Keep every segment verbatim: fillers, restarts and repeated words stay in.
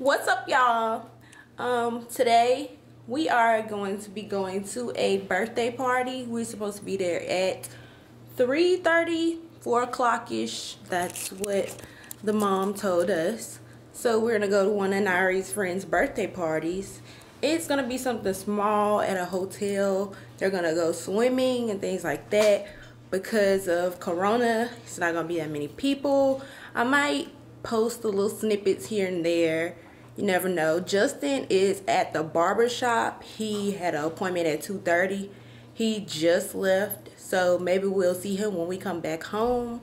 What's up, y'all? Um, today we are going to be going to a birthday party. We're supposed to be there at three thirty, four o'clock-ish. That's what the mom told us. So we're gonna go to one of Nyrie's friends' birthday parties. It's gonna be something small at a hotel. They're gonna go swimming and things like that. Because of Corona, it's not gonna be that many people. I might post the little snippets here and there. You never know. Justin is at the barbershop. He had an appointment at two thirty. He just left. So maybe we'll see him when we come back home.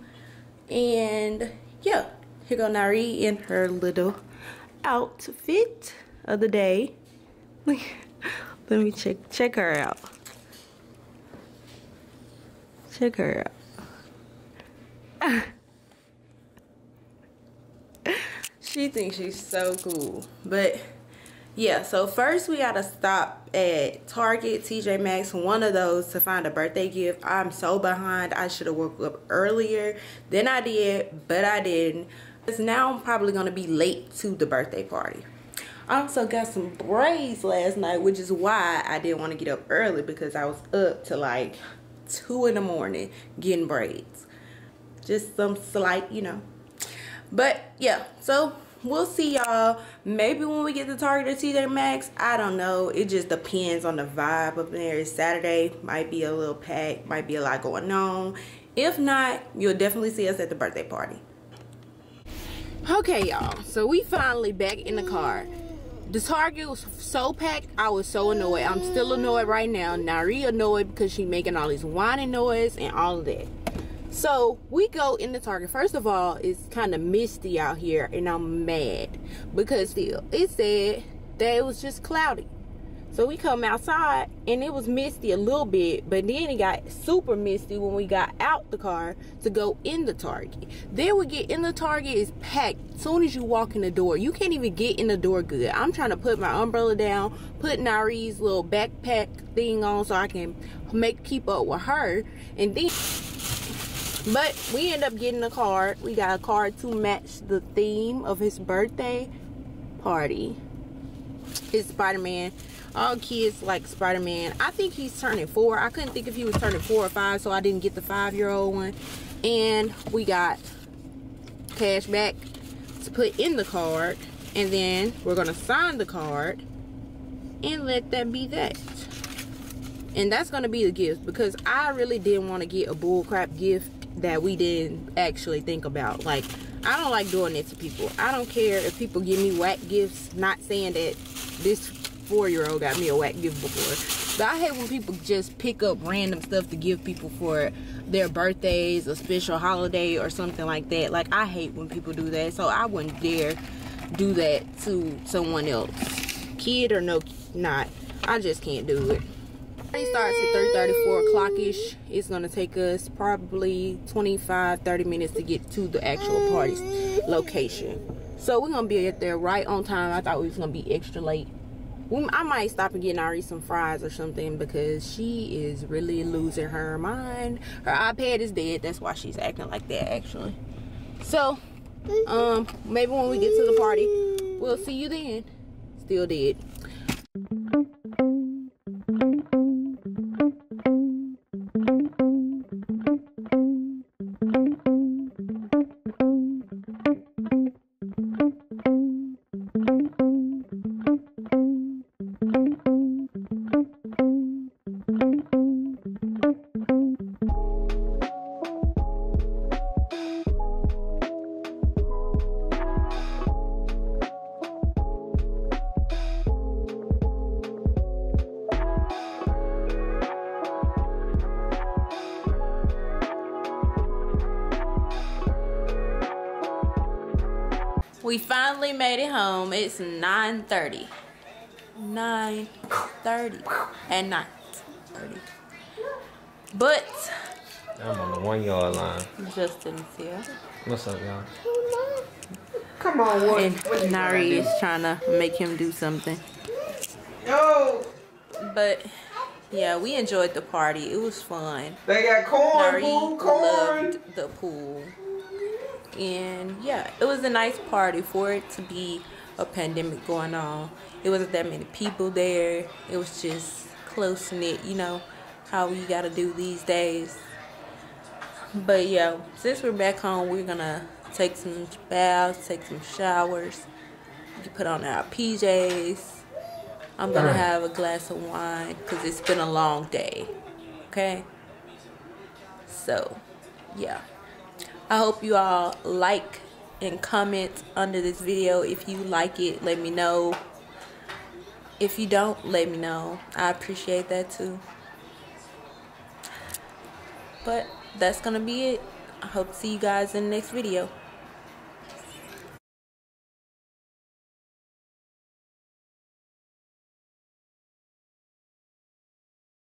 And yeah, here go NYRIE in her little outfit of the day. Let me check check her out. Check her out. She thinks she's so cool. But yeah, so first we gotta stop at Target, T J Maxx, one of those, to find a birthday gift. I'm so behind. I should have woke up earlier than I did, but I didn't. Because now I'm probably gonna be late to the birthday party. I also got some braids last night, which is why I didn't want to get up early, because I was up to like two in the morning getting braids. Just some slight, you know. But yeah, so we'll see y'all. Maybe when we get to Target or T J Maxx, I don't know. It just depends on the vibe up there. It's Saturday, might be a little packed, might be a lot going on. If not, you'll definitely see us at the birthday party. Okay, y'all. So we finally back in the car. The Target was so packed, I was so annoyed. I'm still annoyed right now. NYRIE annoyed because she making all this whining noise and all of that. So, we go in the Target. First of all, it's kind of misty out here, and I'm mad. Because the, it said that it was just cloudy. So, we come outside, and it was misty a little bit. But then it got super misty when we got out the car to go in the Target. Then we get in the Target, it's packed. As soon as you walk in the door, you can't even get in the door good. I'm trying to put my umbrella down, put NYRIE's little backpack thing on so I can make keep up with her. And then... But we end up getting a card. We got a card to match the theme of his birthday party. It's Spider-Man. All kids like Spider-Man. I think he's turning four. I couldn't think if he was turning four or five, so I didn't get the five-year-old one. And we got cash back to put in the card. And then we're going to sign the card and let that be that. And that's going to be the gift, because I really didn't want to get a bullcrap gift that we didn't actually think about. Like, I don't like doing it to people. I don't care if people give me whack gifts. Not saying that this four-year-old got me a whack gift before, but I hate when people just pick up random stuff to give people for their birthdays, a special holiday, or something like that. Like, I hate when people do that, so I wouldn't dare do that to someone else, kid or no not. I just can't do it. It starts at three thirty, four o'clock-ish. It's going to take us probably twenty-five, thirty minutes to get to the actual party's location. So we're going to be at there right on time. I thought we was going to be extra late. We, I might stop and get NYRIE some fries or something, because she is really losing her mind. Her iPad is dead. That's why she's acting like that, actually. So, um, maybe when we get to the party, we'll see you then. Still dead. We finally made it home. It's nine thirty. nine thirty at night. thirty. But I'm on the one yard line. Justin's here. What's up, y'all? Come on, what? And NYRIE is trying to make him do something. No. But yeah, we enjoyed the party. It was fun. They got corn, boo, corn. Loved the pool. And yeah, it was a nice party for it to be a pandemic going on. It wasn't that many people there. It was just close-knit, you know, how you gotta do these days. But yeah, since we're back home, we're gonna take some baths, take some showers. We can put on our P Js. I'm gonna have a glass of wine because it's been a long day, okay? So, yeah. I hope you all like and comment under this video. If you like it, let me know. If you don't, let me know. I appreciate that too. But that's gonna be it. I hope to see you guys in the next video.